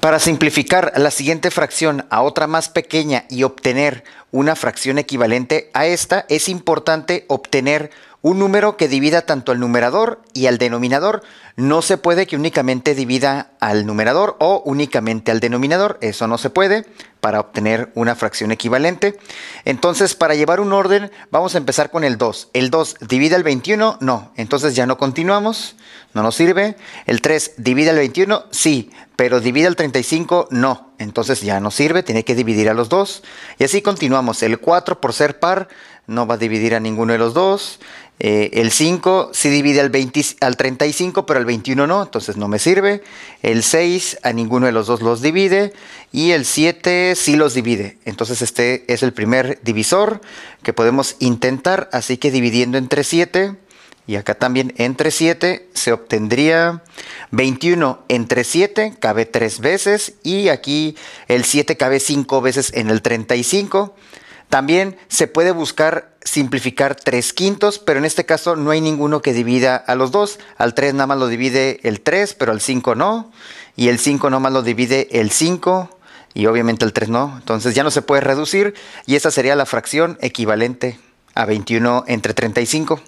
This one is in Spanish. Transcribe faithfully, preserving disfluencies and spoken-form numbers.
Para simplificar la siguiente fracción a otra más pequeña y obtener una fracción equivalente a esta, es importante obtener un número que divida tanto al numerador y al denominador. No se puede que únicamente divida al numerador o únicamente al denominador. Eso no se puede para obtener una fracción equivalente. Entonces, para llevar un orden, vamos a empezar con el dos. ¿El dos divide al veintiuno? No. Entonces ya no continuamos. No nos sirve. ¿El tres divide al veintiuno? Sí. Pero divide al treinta y cinco, no. Entonces ya no sirve, tiene que dividir a los dos. Y así continuamos. El cuatro, por ser par, no va a dividir a ninguno de los dos. Eh, el cinco sí divide al, veinte, al treinta y cinco, pero al veintiuno no. Entonces no me sirve. El seis a ninguno de los dos los divide. Y el siete sí los divide. Entonces este es el primer divisor que podemos intentar. Así que dividiendo entre siete... Y acá también entre siete se obtendría veintiuno entre siete, cabe tres veces. Y aquí el siete cabe cinco veces en el treinta y cinco. También se puede buscar simplificar tres quintos, pero en este caso no hay ninguno que divida a los dos. Al tres nada más lo divide el tres, pero al cinco no. Y el cinco nada más lo divide el cinco. Y obviamente el tres no. Entonces ya no se puede reducir. Y esa sería la fracción equivalente a veintiuno entre treinta y cinco.